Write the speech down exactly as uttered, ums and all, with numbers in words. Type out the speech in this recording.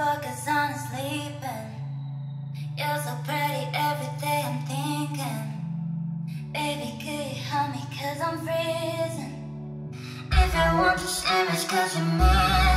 focus on sleeping. You're so pretty, every day I'm thinking, baby, could you help me, cause I'm freezing. If I want this image, cause you're mine.